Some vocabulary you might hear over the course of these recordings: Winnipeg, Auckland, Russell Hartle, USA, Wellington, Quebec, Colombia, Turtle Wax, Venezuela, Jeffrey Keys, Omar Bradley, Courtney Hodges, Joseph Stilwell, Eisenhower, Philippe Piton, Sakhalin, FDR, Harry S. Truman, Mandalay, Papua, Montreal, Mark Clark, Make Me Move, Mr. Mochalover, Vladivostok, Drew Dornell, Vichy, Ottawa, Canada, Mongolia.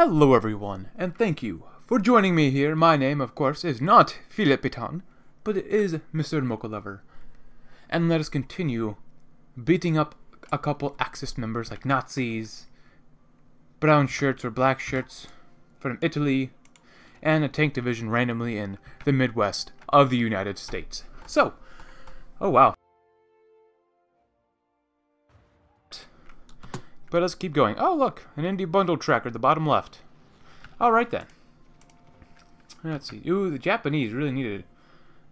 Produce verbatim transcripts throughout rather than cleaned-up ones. Hello everyone, and thank you for joining me here. My name, of course, is not Philippe Piton, but it is Mister Mochalover. And let us continue beating up a couple Axis members like Nazis, brown shirts or black shirts from Italy, and a tank division randomly in the Midwest of the United States. So, oh wow. But let's keep going. Oh, look, an indie bundle tracker at the bottom left. All right, then. Let's see. Ooh, the Japanese really need to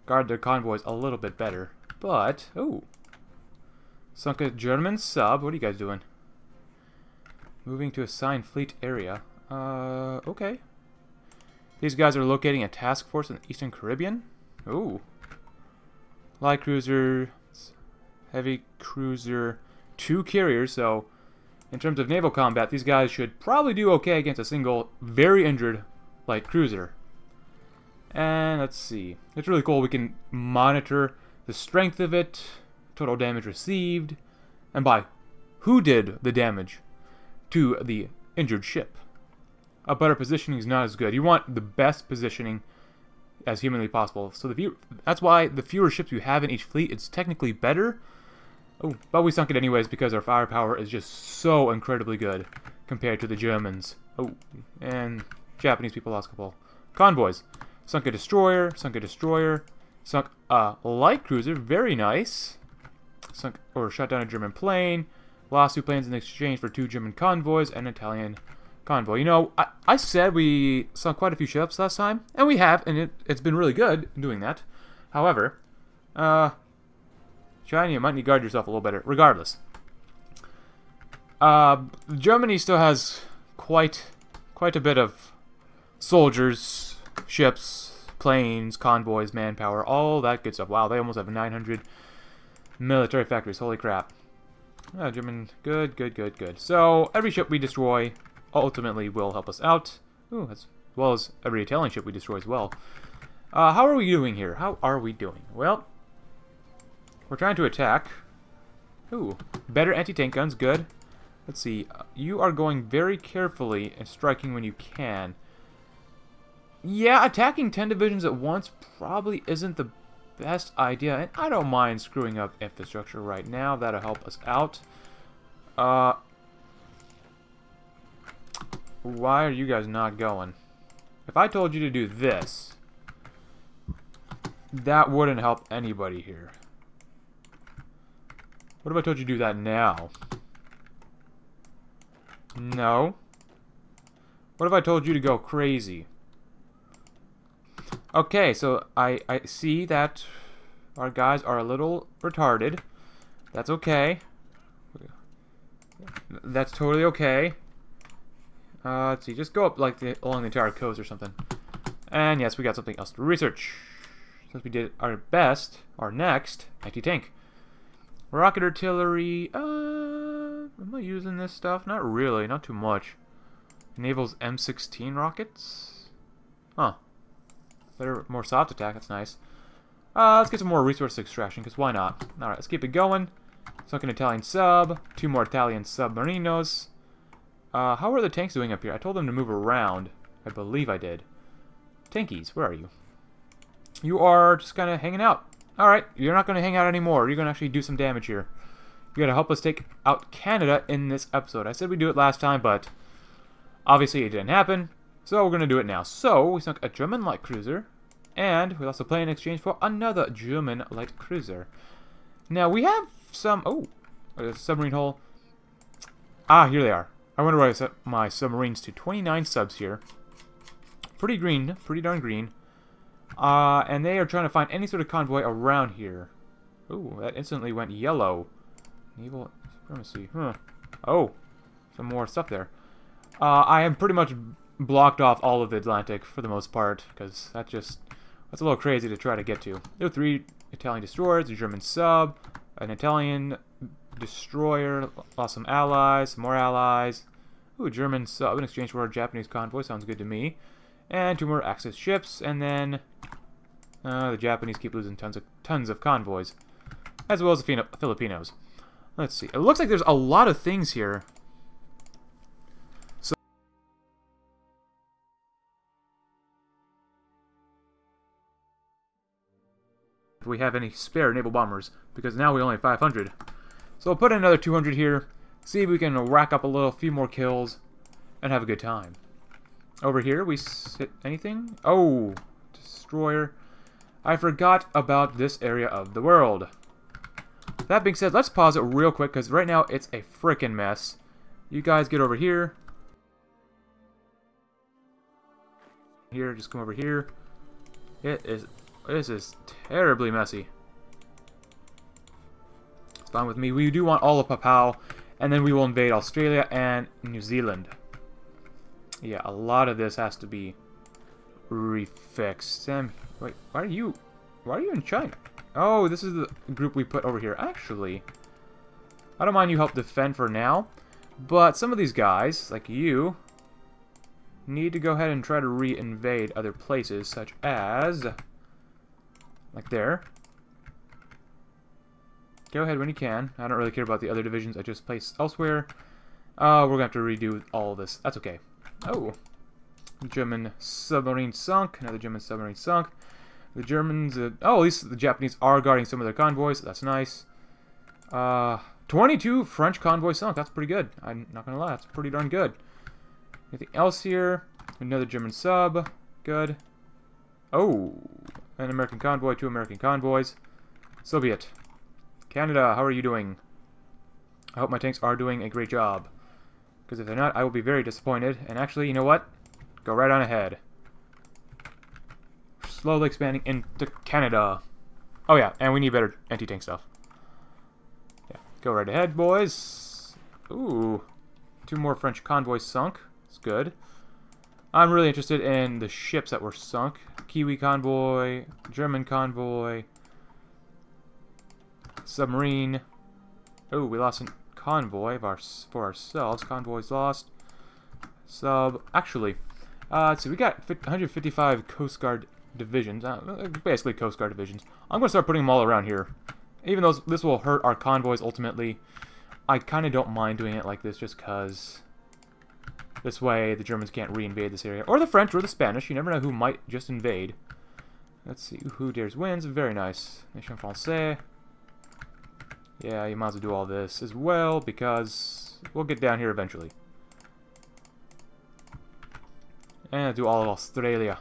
guard their convoys a little bit better. But, ooh. Sunk a German sub. What are you guys doing? Moving to assigned fleet area. Uh, okay. These guys are locating a task force in the Eastern Caribbean. Ooh. Light cruiser, heavy cruiser, two carriers, so... in terms of naval combat, these guys should probably do okay against a single very injured light cruiser. And let's see. It's really cool. We can monitor the strength of it, total damage received, and by who did the damage to the injured ship. A better positioning is not as good. You want the best positioning as humanly possible. So the view that's why the fewer ships you have in each fleet, it's technically better. Oh, but we sunk it anyways because our firepower is just so incredibly good compared to the Germans. Oh, and Japanese people lost a couple. Convoys. Sunk a destroyer, sunk a destroyer, sunk a light cruiser, very nice. Sunk or shot down a German plane, lost two planes in exchange for two German convoys and an Italian convoy. You know, I, I said we sunk quite a few ships last time, and we have, and it, it's been really good doing that. However, uh... China, you might need to guard yourself a little better, regardless. Uh, Germany still has quite quite a bit of soldiers, ships, planes, convoys, manpower, all that good stuff. Wow, they almost have nine hundred military factories. Holy crap. Oh, German, good, good, good, good. So, every ship we destroy ultimately will help us out. Ooh, as well as every Italian ship we destroy as well. Uh, how are we doing here? How are we doing? Well... we're trying to attack. Ooh, better anti-tank guns, good. Let's see, you are going very carefully and striking when you can. Yeah, attacking ten divisions at once probably isn't the best idea, and I don't mind screwing up infrastructure right now. That'll help us out. Uh, why are you guys not going? If I told you to do this, that wouldn't help anybody here. What if I told you to do that now? No. What if I told you to go crazy? Okay, so I, I see that our guys are a little retarded. That's okay. That's totally okay. Uh, let's see, just go up like the, along the entire coast or something. And yes, we got something else to research. Since we did our best, our next anti-tank. Rocket artillery, uh, am I using this stuff? Not really, not too much. Enables M sixteen rockets? Huh. Better, more soft attack, that's nice. Uh, let's get some more resource extraction, because why not? Alright, let's keep it going. Sunk an Italian sub, two more Italian submarinos. Uh, how are the tanks doing up here? I told them to move around. I believe I did. Tankies, where are you? You are just kind of hanging out. Alright, you're not going to hang out anymore. You're going to actually do some damage here. You got to help us take out Canada in this episode. I said we'd do it last time, but obviously it didn't happen. So we're going to do it now. So, we sunk a German light cruiser, and we lost a plane in exchange for another German light cruiser. Now, we have some... oh, a submarine hull. Ah, here they are. I wonder why I set my submarines to twenty-nine subs here. Pretty green, pretty darn green. Uh, and they are trying to find any sort of convoy around here. Ooh, that instantly went yellow. Naval supremacy, huh. Oh, some more stuff there. Uh, I am pretty much blocked off all of the Atlantic for the most part, because that just, that's a little crazy to try to get to. There are three Italian destroyers, a German sub, an Italian destroyer, lost some allies, some more allies. Ooh, a German sub in exchange for a Japanese convoy, sounds good to me. And two more Axis ships, and then uh, the Japanese keep losing tons of tons of convoys, as well as the Filipinos. Let's see. It looks like there's a lot of things here. So, do we have any spare naval bombers, because now we only have five hundred. So we'll put in another two hundred here, see if we can rack up a little few more kills, and have a good time. Over here, we sit anything? Oh, destroyer. I forgot about this area of the world. That being said, let's pause it real quick, because right now it's a frickin' mess. You guys get over here. Here, just come over here. It is... This is terribly messy. It's fine with me. We do want all of Papua, and then we will invade Australia and New Zealand. Yeah, a lot of this has to be refixed. Sam, wait, why are you... Why are you in China? Oh, this is the group we put over here. Actually, I don't mind you help defend for now, but some of these guys, like you, need to go ahead and try to re-invade other places, such as... like there. Go ahead when you can. I don't really care about the other divisions I just placed elsewhere. Uh, we're going to have to redo all this. That's okay. Oh. German submarine sunk. Another German submarine sunk. The Germans... Uh, oh, at least the Japanese are guarding some of their convoys. That's nice. Uh, twenty-two French convoys sunk. That's pretty good. I'm not going to lie. That's pretty darn good. Anything else here? Another German sub. Good. Oh... An American convoy, two American convoys. So be it. Canada, how are you doing? I hope my tanks are doing a great job. Because if they're not, I will be very disappointed. And actually, you know what? Go right on ahead. Slowly expanding into Canada. Oh yeah, and we need better anti-tank stuff. Yeah, go right ahead, boys. Ooh. Two more French convoys sunk. That's good. I'm really interested in the ships that were sunk. Kiwi convoy, German convoy, submarine. Oh, we lost a convoy of our, for ourselves. Convoys lost. Sub. Actually, uh, so we got one hundred fifty-five Coast Guard divisions. Uh, basically, Coast Guard divisions. I'm going to start putting them all around here. Even though this will hurt our convoys ultimately, I kind of don't mind doing it like this just because... This way, the Germans can't re-invade this area. Or the French, or the Spanish. You never know who might just invade. Let's see. Who dares wins. Very nice. Nation Francais. Yeah, you might as well do all this as well, because we'll get down here eventually. And do all of Australia.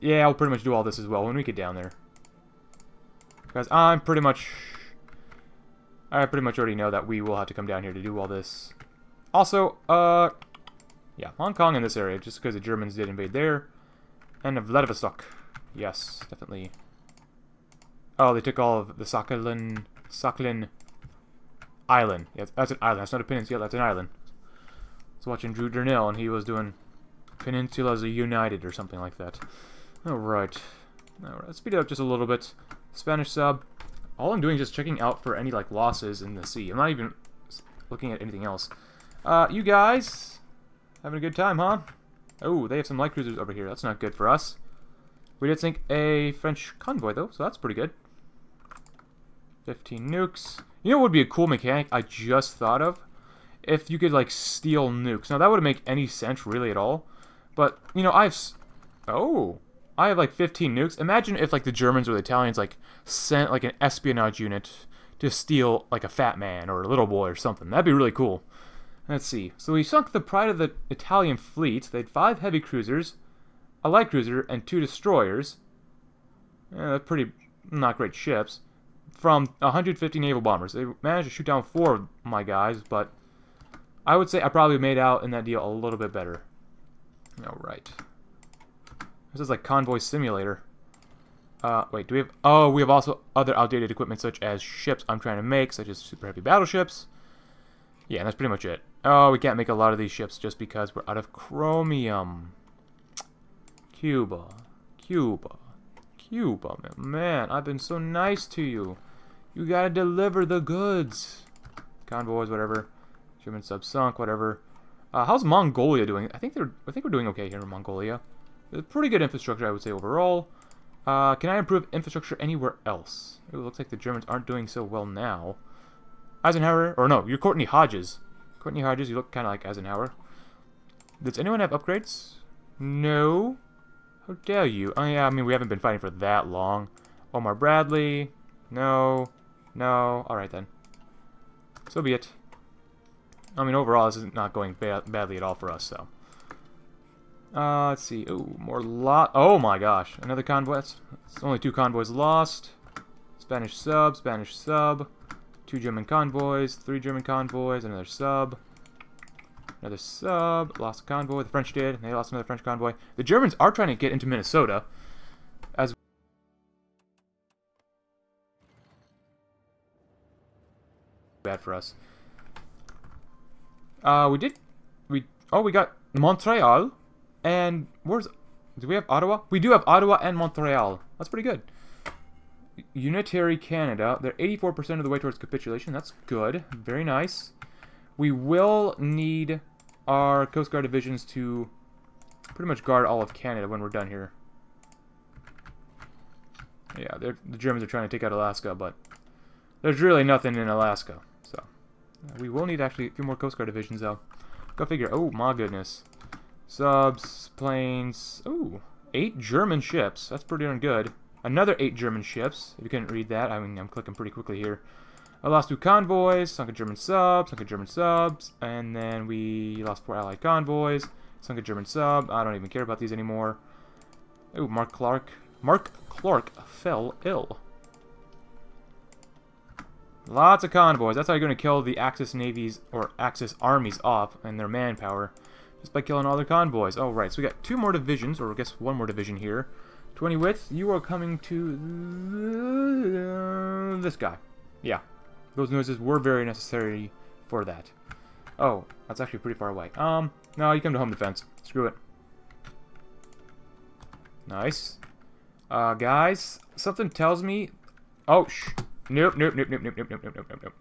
Yeah, I'll pretty much do all this as well when we get down there. Because I'm pretty much... I pretty much already know that we will have to come down here to do all this. Also, uh, yeah, Hong Kong in this area, just because the Germans did invade there. And Vladivostok. Yes, definitely. Oh, they took all of the Sakhalin, Sakhalin Island. Yeah, that's an island. That's not a peninsula, that's an island. I was watching Drew Dornell, and he was doing Peninsulas United or something like that. Alright. Alright, let's speed it up just a little bit. Spanish sub. All I'm doing is just checking out for any, like, losses in the sea. I'm not even looking at anything else. Uh, you guys, having a good time, huh? Oh, they have some light cruisers over here. That's not good for us. We did sink a French convoy, though, so that's pretty good. fifteen nukes. You know what would be a cool mechanic I just thought of? If you could, like, steal nukes. Now, that wouldn't make any sense, really, at all. But, you know, I have... Oh, I have, like, fifteen nukes. Imagine if, like, the Germans or the Italians, like, sent, like, an espionage unit to steal, like, a fat man or a little boy or something. That'd be really cool. Let's see. So we sunk the pride of the Italian fleet. They had five heavy cruisers, a light cruiser, and two destroyers. Yeah, pretty not great ships. From one hundred fifty naval bombers. They managed to shoot down four of my guys, but I would say I probably made out in that deal a little bit better. Alright. This is like Convoy Simulator. Uh, wait, do we have... Oh, we have also other outdated equipment such as ships I'm trying to make, such as super heavy battleships. Yeah, that's pretty much it. Oh, we can't make a lot of these ships just because we're out of chromium. Cuba. Cuba. Cuba. Man, I've been so nice to you. You gotta deliver the goods. Convoys, whatever. German sub sunk, whatever. Uh, how's Mongolia doing? I think they're. I think we're doing okay here in Mongolia. They're pretty good infrastructure, I would say, overall. Uh, can I improve infrastructure anywhere else? It looks like the Germans aren't doing so well now. Eisenhower, or no, you're Courtney Hodges. Courtney Hodges, you look kind of like Eisenhower. Does anyone have upgrades? No. How dare you? Oh yeah, I mean, we haven't been fighting for that long. Omar Bradley. No. No. Alright then. So be it. I mean, overall, this is not going ba badly at all for us, so. Uh, let's see. Oh, more lot. Oh my gosh. Another convoy. It's only two convoys lost. Spanish sub, Spanish sub. Two German convoys, three German convoys, another sub. Another sub. Lost a convoy. The French did. They lost another French convoy. The Germans are trying to get into Minnesota. As bad for us. Uh, we did. We oh, we got Montreal, and where's? Do we have Ottawa? We do have Ottawa and Montreal. That's pretty good. Unitary Canada. They're eighty-four percent of the way towards capitulation. That's good. Very nice. We will need our Coast Guard divisions to pretty much guard all of Canada when we're done here. Yeah, the Germans are trying to take out Alaska, but there's really nothing in Alaska. So we will need actually a few more Coast Guard divisions, though. Go figure. Oh, my goodness. Subs, planes. Ooh, eight German ships. That's pretty darn good. Another eight German ships. If you couldn't read that, I mean, I'm clicking pretty quickly here. I lost two convoys, sunk a German sub, sunk a German subs, and then we lost four Allied convoys, sunk a German sub. I don't even care about these anymore. Ooh, Mark Clark. Mark Clark fell ill. Lots of convoys. That's how you're going to kill the Axis navies or Axis armies off and their manpower, just by killing all their convoys. All right, so we got two more divisions, or I guess one more division here. twenty width, you are coming to this guy. Yeah, those noises were very necessary for that. Oh, that's actually pretty far away. Um, no, you come to home defense. Screw it. Nice. Uh, guys, something tells me... Oh, shh. Nope, nope, nope, nope, nope, nope, nope, nope, nope, nope.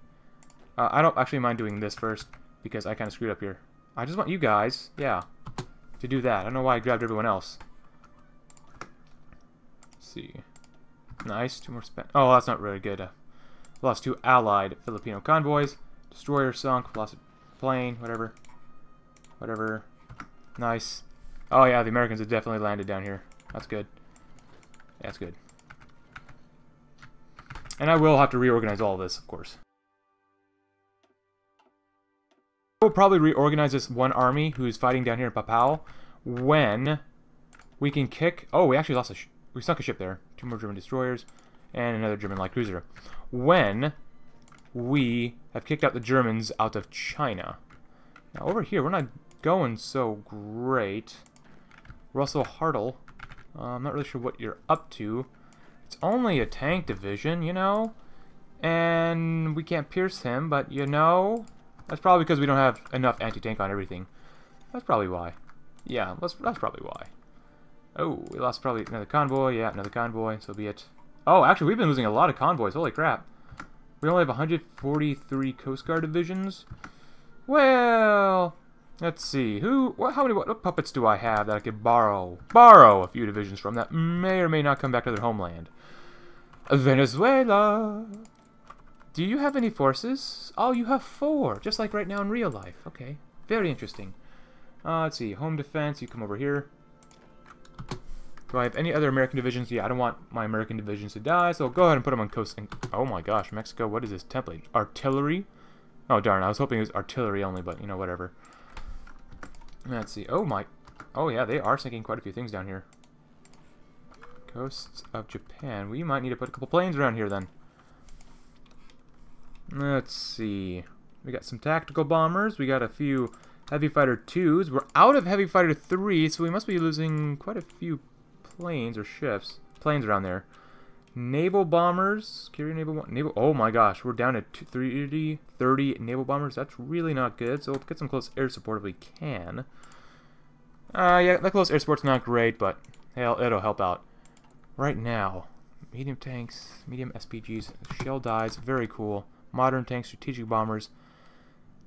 Uh, I don't actually mind doing this first, because I kind of screwed up here. I just want you guys, yeah, to do that. I don't know why I grabbed everyone else. See. Nice. Two more span. Oh, that's not really good. Uh, lost two Allied Filipino convoys. Destroyer sunk. Lost a plane. Whatever. Whatever. Nice. Oh, yeah. The Americans have definitely landed down here. That's good. That's good. And I will have to reorganize all of this, of course. I will probably reorganize this one army who's fighting down here in Papal when we can kick... Oh, we actually lost a... Sh We sunk a ship there. Two more German destroyers and another German light cruiser. When we have kicked out the Germans out of China. Now over here, we're not going so great. Russell Hartle. Uh, I'm not really sure what you're up to. It's only a tank division, you know. And we can't pierce him, but you know. That's probably because we don't have enough anti-tank on everything. That's probably why. Yeah, that's, that's probably why. Oh, we lost probably another convoy. Yeah, another convoy. So be it. Oh, actually, we've been losing a lot of convoys. Holy crap. We only have one hundred forty-three Coast Guard divisions. Well, let's see. Who? What, how many what puppets do I have that I could borrow? Borrow a few divisions from that may or may not come back to their homeland. Venezuela. Do you have any forces? Oh, you have four. Just like right now in real life. Okay. Very interesting. Uh, let's see. Home defense. You come over here. Do I have any other American divisions? Yeah, I don't want my American divisions to die, so I'll go ahead and put them on coast. And oh my gosh, Mexico, what is this template? Artillery? Oh darn, I was hoping it was artillery only, but you know, whatever. Let's see. Oh my. Oh yeah, they are sinking quite a few things down here. Coasts of Japan. We might need to put a couple planes around here then. Let's see. We got some tactical bombers. We got a few heavy fighter twos. We're out of heavy fighter three, so we must be losing quite a few planes or ships, planes around there. Naval bombers, carrier naval, naval. Oh my gosh, we're down to thirty naval bombers. That's really not good. So we'll get some close air support if we can. Uh, yeah, that close air support's not great, but hell, it'll help out. Right now, medium tanks, medium S P Gs, shell dies, very cool. Modern tanks, strategic bombers,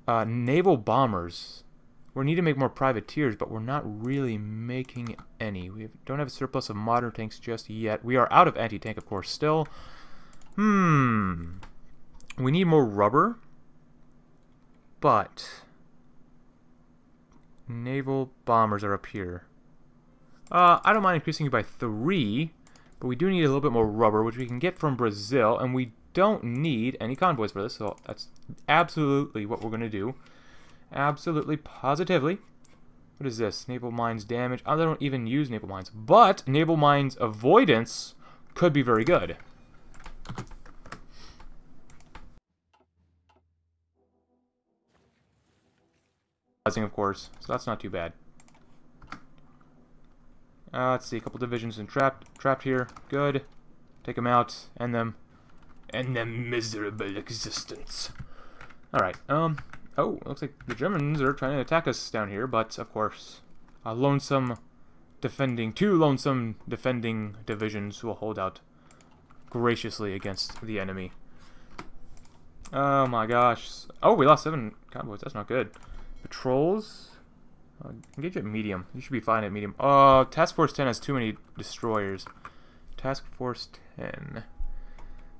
uh, naval bombers. We need to make more privateers, but we're not really making any. We don't have a surplus of modern tanks just yet. We are out of anti-tank, of course, still. Hmm. We need more rubber. But naval bombers are up here. Uh, I don't mind increasing it by three. But we do need a little bit more rubber, which we can get from Brazil, and we don't need any convoys for this, so that's absolutely what we're going to do. Absolutely, positively. What is this? Naval mines damage. I don't even use naval mines, but naval mines avoidance could be very good. Of course, so that's not too bad. Uh, let's see, a couple divisions entrapped, trapped here. Good. Take them out, end them, end them miserable existence. All right. Um. Oh, looks like the Germans are trying to attack us down here, but of course, a lonesome defending two lonesome defending divisions will hold out graciously against the enemy. Oh my gosh. Oh, we lost seven convoys. That's not good. Patrols? Uh, engage at medium. You should be fine at medium. Oh, uh, Task Force ten has too many destroyers. Task Force ten.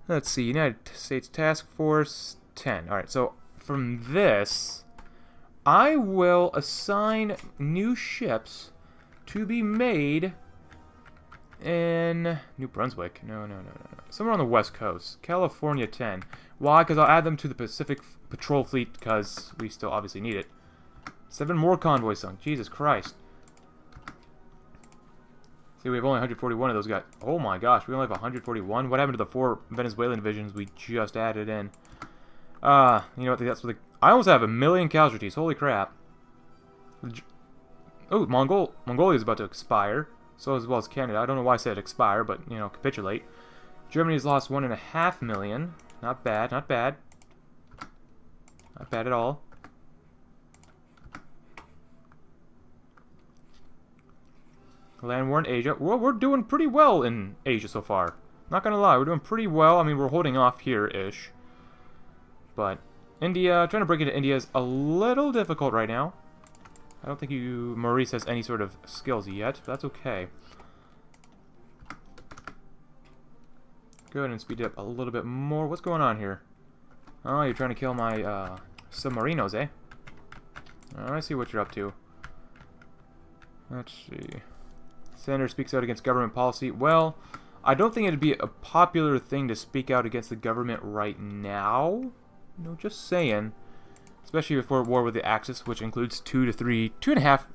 Let's see. United States Task Force ten. Alright, so from this, I will assign new ships to be made in New Brunswick. No, no, no, no. no. Somewhere on the West Coast. California ten. Why? Because I'll add them to the Pacific Patrol Fleet because we still obviously need it. Seven more convoys sunk. Jesus Christ. See, we have only one hundred forty-one of those guys. Oh my gosh, we only have one hundred forty-one? What happened to the four Venezuelan divisions we just added in? Uh, you know what? That's what the, I almost have a million casualties. Holy crap. Oh, Mongol, Mongolia is about to expire. So as well as Canada. I don't know why I said expire, but, you know, capitulate. Germany's lost one and a half million. Not bad, not bad. Not bad at all. Land war in Asia. Well, we're doing pretty well in Asia so far. Not gonna lie, we're doing pretty well. I mean, we're holding off here-ish. But India, trying to break into India is a little difficult right now. I don't think you, Maurice has any sort of skills yet, but that's okay. Go ahead and speed it up a little bit more. What's going on here? Oh, you're trying to kill my uh, submarinos, eh? Oh, I see what you're up to. Let's see. Senator speaks out against government policy. Well, I don't think it'd be a popular thing to speak out against the government right now. No, just saying. Especially if we're at war with the Axis, which includes two to three, two and a half.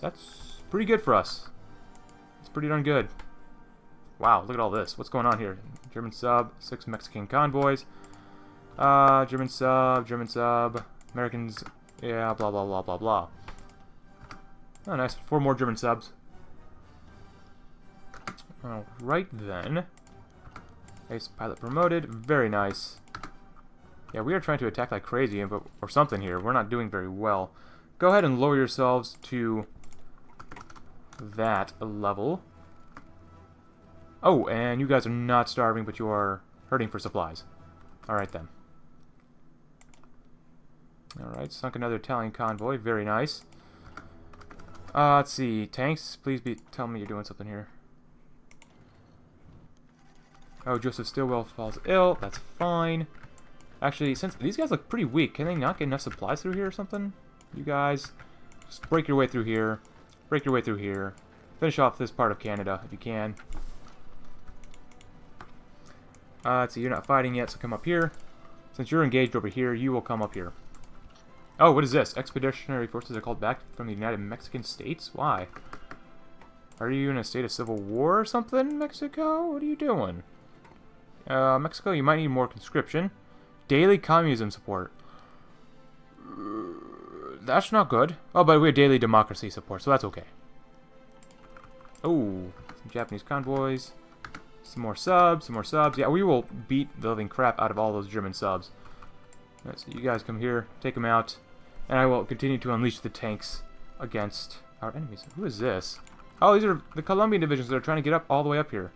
That's pretty good for us. It's pretty darn good. Wow, look at all this. What's going on here? German sub, six Mexican convoys. Uh, German sub, German sub, Americans, yeah, blah, blah, blah, blah, blah. Oh, nice. Four more German subs. Alright then. Ace pilot promoted. Very nice. Yeah, we are trying to attack like crazy or something here. We're not doing very well. Go ahead and lower yourselves to that level. Oh, and you guys are not starving, but you are hurting for supplies. Alright then. Alright, sunk another Italian convoy. Very nice. Uh, let's see. Tanks, please be tell me you're doing something here. Oh, Joseph Stilwell falls ill. That's fine. Actually, since these guys look pretty weak, can they not get enough supplies through here or something? You guys, just break your way through here. Break your way through here. Finish off this part of Canada if you can. Uh, let's see. You're not fighting yet, so come up here. Since you're engaged over here, you will come up here. Oh, what is this? Expeditionary forces are called back from the United Mexican States? Why? Are you in a state of civil war or something, Mexico? What are you doing? Uh, Mexico, you might need more conscription. Daily communism support. That's not good. Oh, but we have daily democracy support, so that's okay. Oh, some Japanese convoys. Some more subs, some more subs. Yeah, we will beat the living crap out of all those German subs. Alright, so you guys come here, take them out. And I will continue to unleash the tanks against our enemies. Who is this? Oh, these are the Colombian divisions that are trying to get up all the way up here.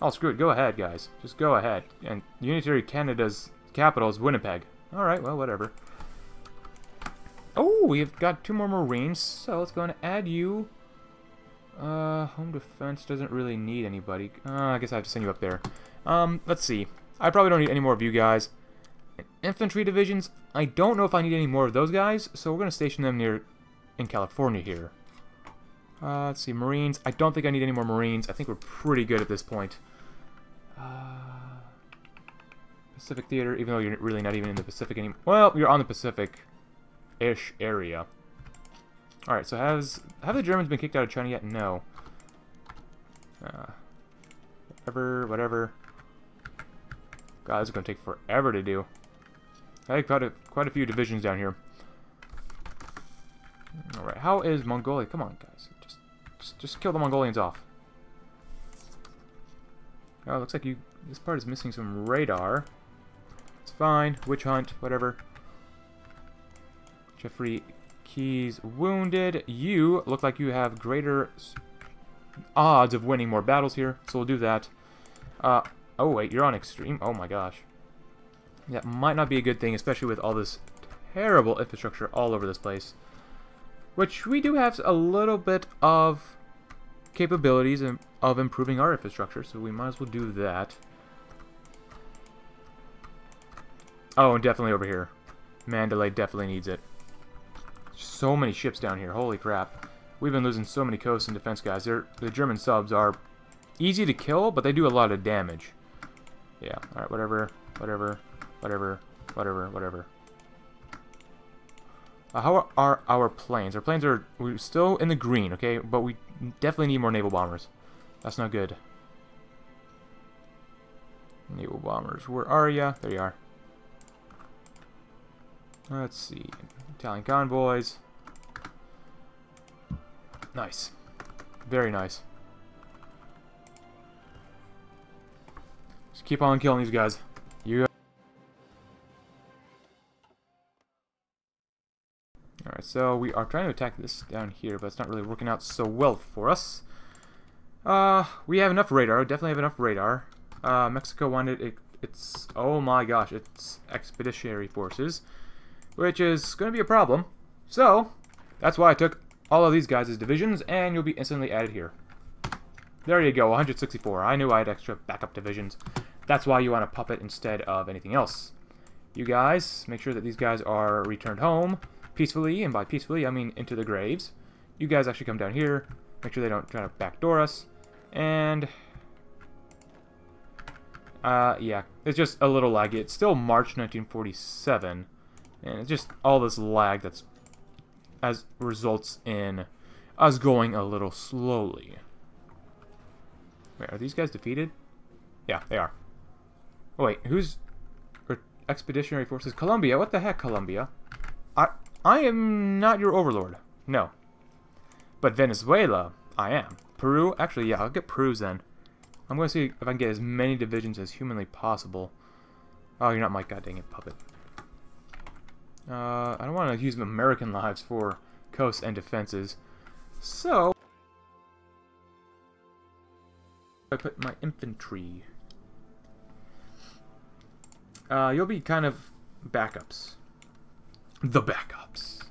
Oh, screw it. Go ahead, guys. Just go ahead. And Unitary Canada's capital is Winnipeg. Alright, well, whatever. Oh, we've got two more Marines, so let's go and add you. Uh, home defense doesn't really need anybody. Uh, I guess I have to send you up there. Um, let's see. I probably don't need any more of you guys. Infantry divisions, I don't know if I need any more of those guys, so we're going to station them near in California here. Uh, let's see, Marines. I don't think I need any more Marines. I think we're pretty good at this point. Uh, Pacific Theater, even though you're really not even in the Pacific anymore. Well, you're on the Pacific-ish area. Alright, so has have the Germans been kicked out of China yet? No. Uh, whatever, whatever. God, this is going to take forever to do. I had quite a, quite a few divisions down here. Alright, how is Mongolia? Come on, guys. Just, just just kill the Mongolians off. Oh, looks like you... This part is missing some radar. It's fine. Witch hunt, whatever. Jeffrey Keys wounded. You look like you have greater odds of winning more battles here, so we'll do that. Uh, oh, wait, you're on extreme. Oh, my gosh. That might not be a good thing, especially with all this terrible infrastructure all over this place. Which we do have a little bit of capabilities of improving our infrastructure, so we might as well do that. Oh, and definitely over here. Mandalay definitely needs it. So many ships down here, holy crap. We've been losing so many coasts and defense guys. They're, the German subs are easy to kill, but they do a lot of damage. Yeah, alright, whatever, whatever, whatever, whatever, whatever. Uh, how are our planes? Our planes are we're still in the green, okay? But we definitely need more naval bombers. That's not good. Naval bombers. Where are ya? There you are. Let's see. Italian convoys. Nice. Very nice. Just keep on killing these guys. You Alright, so we are trying to attack this down here, but it's not really working out so well for us. Uh, we have enough radar. Definitely have enough radar. Uh, Mexico wanted it, its... Oh my gosh, it's expeditionary forces. Which is going to be a problem. So, that's why I took all of these guys as divisions, and you'll be instantly added here. There you go, one hundred sixty-four. I knew I had extra backup divisions. That's why you want a puppet instead of anything else. You guys, make sure that these guys are returned home peacefully, and by peacefully, I mean into the graves. You guys actually come down here. Make sure they don't try to backdoor us. And... Uh, yeah, it's just a little laggy. It's still March nineteen forty-seven. And it's just all this lag that's as results in us going a little slowly. Wait, are these guys defeated? Yeah, they are. Oh, wait, who's expeditionary forces? Colombia? What the heck, Colombia? I I am not your overlord. No. But Venezuela, I am. Peru? Actually, yeah, I'll get Peru's then. I'm going to see if I can get as many divisions as humanly possible. Oh, you're not my god dang it, puppet. Uh, I don't want to use American lives for coasts and defenses. So, I put my infantry. Uh, you'll be kind of backups. The backups.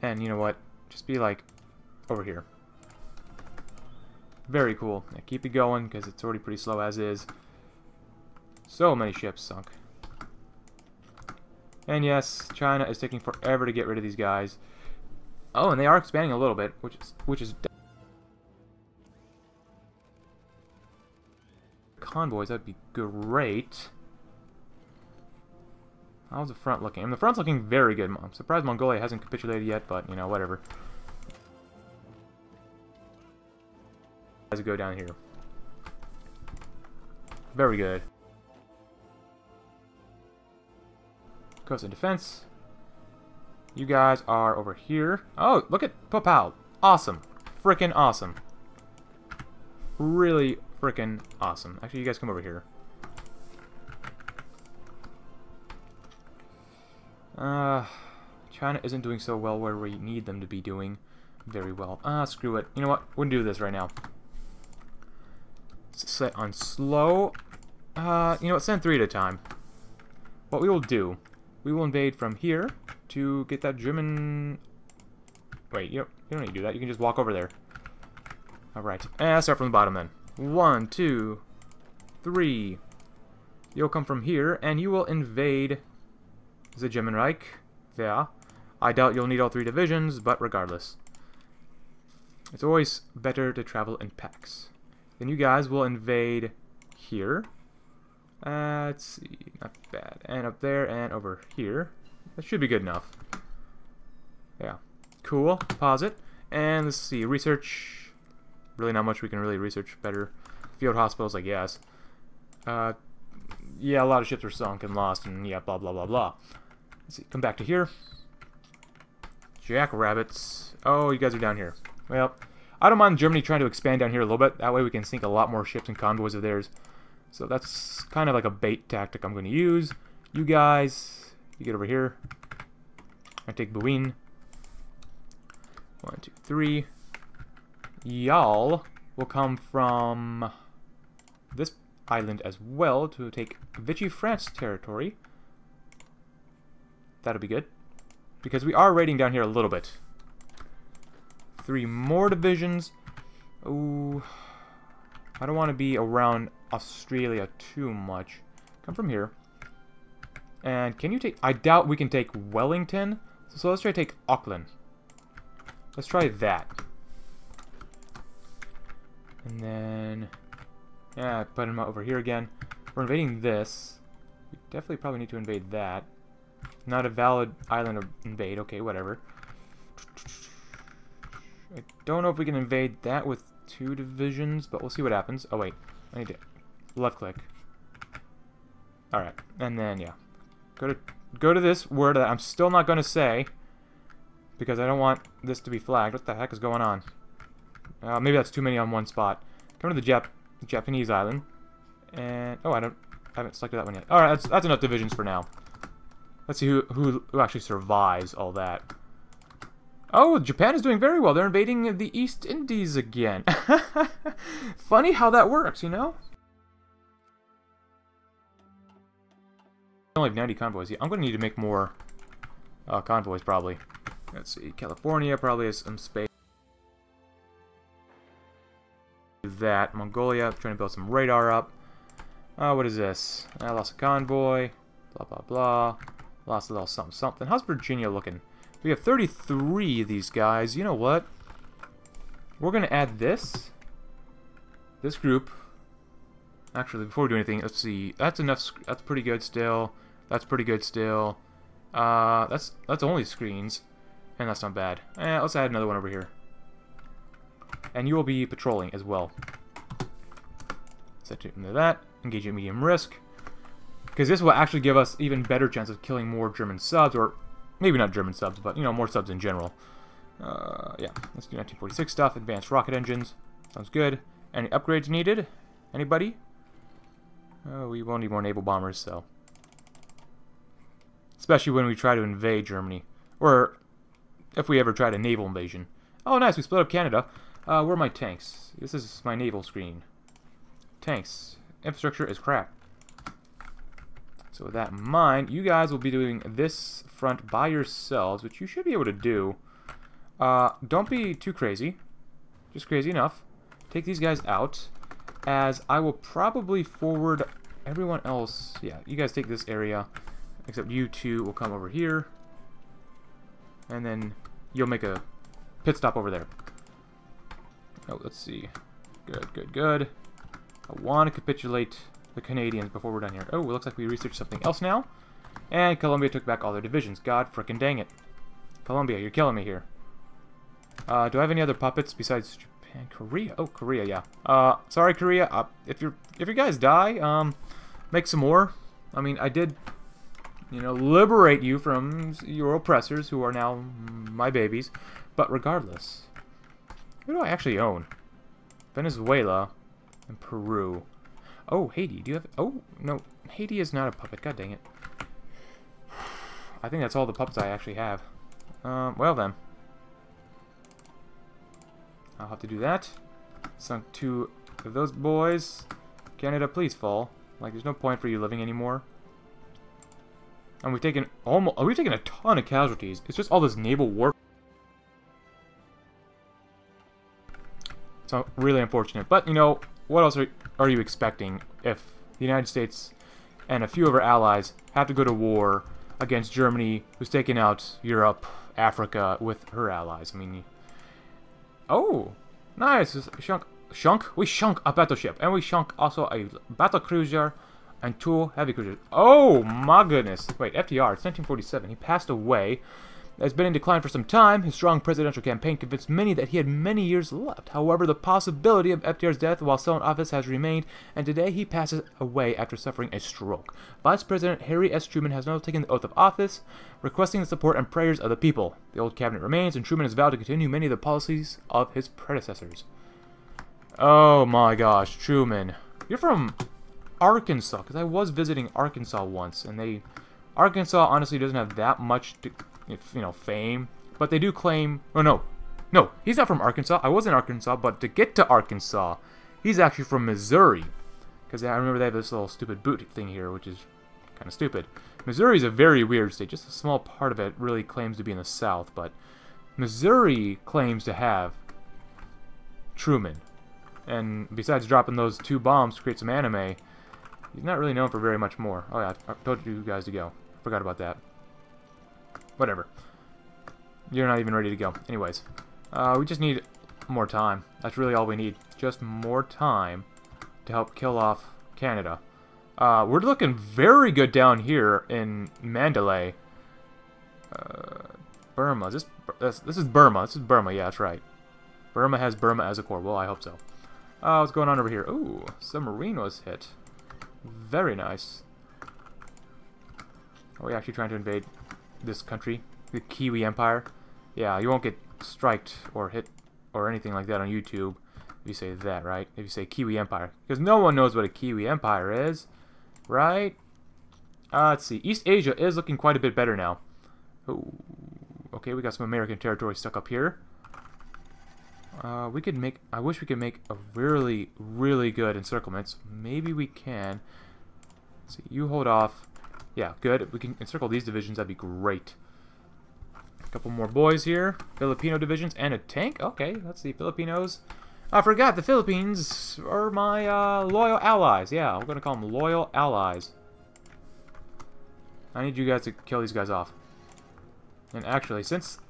And you know what? Just be like over here. Very cool. Now keep it going because it's already pretty slow as is. So many ships sunk. And yes, China is taking forever to get rid of these guys. Oh, and they are expanding a little bit, which is which is convoys. That'd be great. How's the front looking? I mean, the front's looking very good. I'm surprised Mongolia hasn't capitulated yet, but you know, whatever. As we go down here, very good. Coast and defense. You guys are over here. Oh, look at Papal. Awesome. Frickin' awesome. Really frickin' awesome. Actually, you guys come over here. Uh, China isn't doing so well where we need them to be doing very well. Ah, uh, screw it. You know what? We'll do this right now. Set on slow. Uh, you know what? Send three at a time. What we will do... We will invade from here to get that German... Wait, you don't, you don't need to do that. You can just walk over there. Alright. And start from the bottom then. One, two, three. You'll come from here, and you will invade the German Reich. There. I doubt you'll need all three divisions, but regardless. It's always better to travel in packs. Then you guys will invade here. Uh, let's see, not bad. And up there and over here. That should be good enough. Yeah. Cool. Pause it. And let's see. Research. Really not much we can really research better. Field hospitals, I guess. Uh, yeah, a lot of ships are sunk and lost and yeah, blah, blah, blah, blah. Let's see. Come back to here. Jackrabbits. Oh, you guys are down here. Well, I don't mind Germany trying to expand down here a little bit. That way we can sink a lot more ships and convoys of theirs. So that's kind of like a bait tactic I'm going to use. You guys, you get over here. I take Bouin. One, two, three. Y'all will come from this island as well to take Vichy France territory. That'll be good. Because we are raiding down here a little bit. Three more divisions. Ooh. I don't want to be around Australia too much. Come from here. And can you take... I doubt we can take Wellington. So let's try to take Auckland. Let's try that. And then... yeah, put him over here again. We're invading this. We definitely probably need to invade that. Not a valid island to invade. Okay, whatever. I don't know if we can invade that with two divisions, but we'll see what happens. Oh, wait. I need to left click. Alright. And then, yeah. Go to go to this word that I'm still not going to say because I don't want this to be flagged. What the heck is going on? Uh, maybe that's too many on one spot. Come to the Jap Japanese island. And... oh, I don't... I haven't selected that one yet. Alright, that's, that's enough divisions for now. Let's see who, who, who actually survives all that. Oh, Japan is doing very well. They're invading the East Indies again. Funny how that works, you know? I only have ninety convoys. Yeah, I'm going to need to make more uh, convoys, probably. Let's see. California probably has some space. That. Mongolia. I'm trying to build some radar up. Uh, what is this? I lost a convoy. Blah, blah, blah. Lost a little something, something. How's Virginia looking? We have thirty-three of these guys. You know what? We're going to add this. This group. Actually, before we do anything, let's see. That's enough. That's pretty good still. That's pretty good still. Uh, that's that's only screens. And that's not bad. Eh, let's add another one over here. And you will be patrolling as well. Set it into that. Engage at medium risk. Because this will actually give us even better chance of killing more German subs, or... maybe not German subs, but, you know, more subs in general. Uh, yeah, let's do nineteen forty-six stuff. Advanced rocket engines. Sounds good. Any upgrades needed? Anybody? Oh, we won't need more naval bombers, so. Especially when we try to invade Germany. Or, if we ever tried a naval invasion. Oh, nice, we split up Canada. Uh, where are my tanks? This is my naval screen. Tanks. Infrastructure is crap. So with that in mind, you guys will be doing this front by yourselves, which you should be able to do. Uh, don't be too crazy. Just crazy enough. Take these guys out, as I will probably forward everyone else. Yeah, you guys take this area, except you two will come over here. And then you'll make a pit stop over there. Oh, let's see. Good, good, good. I want to capitulate... the Canadians before we're done here. Oh, it looks like we researched something else now. And Colombia took back all their divisions. God frickin' dang it. Colombia, you're killing me here. Uh, do I have any other puppets besides Japan? Korea? Oh, Korea, yeah. Uh, sorry, Korea. Uh, if you're, if you guys die, um, make some more. I mean, I did, you know, liberate you from your oppressors who are now my babies. But regardless, who do I actually own? Venezuela and Peru. Oh, Haiti, do you have... oh, no, Haiti is not a puppet. God dang it. I think that's all the puppets I actually have. Um, well then. I'll have to do that. Sunk two of those boys. Canada, please fall. Like, there's no point for you living anymore. And we've taken almost... oh, we've taken a ton of casualties. It's just all this naval war. It's really unfortunate. But, you know... what else are, are you expecting if the United States and a few of our allies have to go to war against Germany, who's taking out Europe, Africa, with her allies? I mean, Oh, nice! Shunk, shunk. We shunk a battleship, and we shunk also a battle cruiser and two heavy cruisers. Oh my goodness! Wait, F D R, it's nineteen forty-seven. He passed away. Has been in decline for some time. His strong presidential campaign convinced many that he had many years left. However, the possibility of F D R's death while still in office has remained, and today he passes away after suffering a stroke. Vice President Harry S. Truman has now taken the oath of office, requesting the support and prayers of the people. The old cabinet remains, and Truman has vowed to continue many of the policies of his predecessors. Oh my gosh, Truman. You're from Arkansas, because I was visiting Arkansas once, and they... Arkansas honestly doesn't have that much to... If, you know, fame, but they do claim, oh no, no, he's not from Arkansas, I was in Arkansas, but to get to Arkansas, he's actually from Missouri, because I remember they have this little stupid boot thing here, which is kind of stupid. Missouri is a very weird state, just a small part of it really claims to be in the South, but Missouri claims to have Truman, and besides dropping those two bombs to create some anime, he's not really known for very much more. Oh yeah, I told you guys to go, I forgot about that. Whatever. You're not even ready to go. Anyways, uh, we just need more time. That's really all we need. Just more time to help kill off Canada. Uh, we're looking very good down here in Mandalay. Uh, Burma. Is this, this is Burma. This is Burma. Yeah, that's right. Burma has Burma as a core. Well, I hope so. Uh, what's going on over here? Ooh, submarine was hit. Very nice. Are we actually trying to invade this country, the Kiwi Empire? Yeah, you won't get striked or hit or anything like that on YouTube if you say that, right? If you say Kiwi Empire, because no one knows what a Kiwi Empire is, right? Uh, let's see. East Asia is looking quite a bit better now. Ooh. Okay, we got some American territory stuck up here. Uh, we could make. I wish we could make a really, really good encirclement. Maybe we can. Let's see, you hold off. Yeah, good. If we can encircle these divisions, that'd be great. A couple more boys here. Filipino divisions and a tank. Okay, let's see. Filipinos. I forgot the Philippines are my uh, loyal allies. Yeah, we're going to call them loyal allies. I need you guys to kill these guys off. And actually, since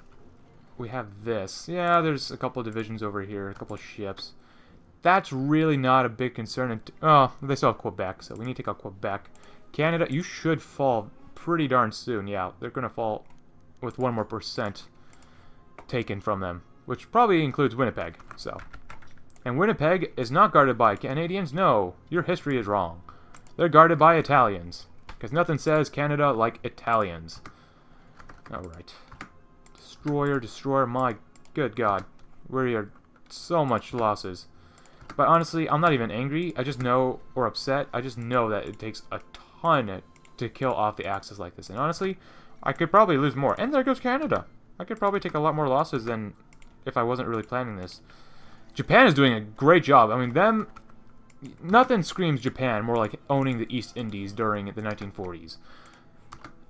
we have this, yeah, there's a couple of divisions over here, a couple of ships. That's really not a big concern. Oh, they still have Quebec, so we need to take out Quebec. Canada, you should fall pretty darn soon. Yeah, they're going to fall with one more percent taken from them, which probably includes Winnipeg. So, and Winnipeg is not guarded by Canadians. No, your history is wrong. They're guarded by Italians, because nothing says Canada like Italians. All right. Destroyer, destroyer, my good God. We are so much losses. But honestly, I'm not even angry. I just know, or upset, I just know that it takes a ton Ton to kill off the Axis like this, and honestly, I could probably lose more. And there goes Canada. I could probably take a lot more losses than if I wasn't really planning this. Japan is doing a great job. I mean, them. Nothing screams Japan more like owning the East Indies during the nineteen forties.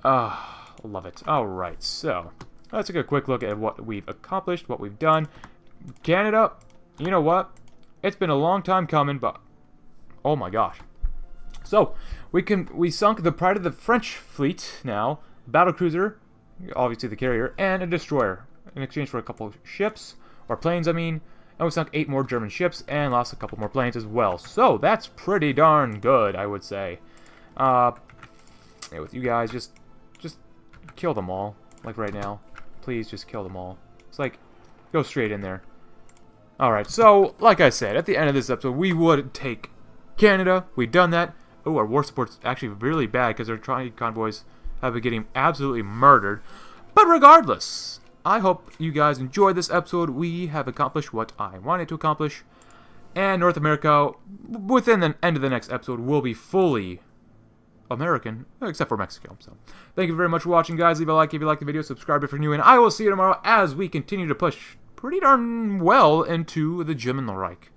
Ah, oh, love it. All right, so let's take a quick look at what we've accomplished, what we've done. Canada, you know what? It's been a long time coming, but oh my gosh. So, we can we sunk the pride of the French fleet now, battlecruiser, obviously the carrier, and a destroyer in exchange for a couple of ships, or planes I mean, and we sunk eight more German ships and lost a couple more planes as well. So, that's pretty darn good, I would say. Uh, yeah, with you guys, just, just kill them all, like right now. Please just kill them all. It's like, go straight in there. Alright, so, like I said, at the end of this episode, we would take Canada, we've done that. Oh, our war support's actually really bad because their trade convoys have been getting absolutely murdered. But regardless, I hope you guys enjoyed this episode. We have accomplished what I wanted to accomplish. And North America, within the end of the next episode, will be fully American, except for Mexico. So, thank you very much for watching, guys. Leave a like if you like the video. Subscribe if you're new. And I will see you tomorrow as we continue to push pretty darn well into the German Reich.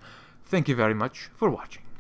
Thank you very much for watching.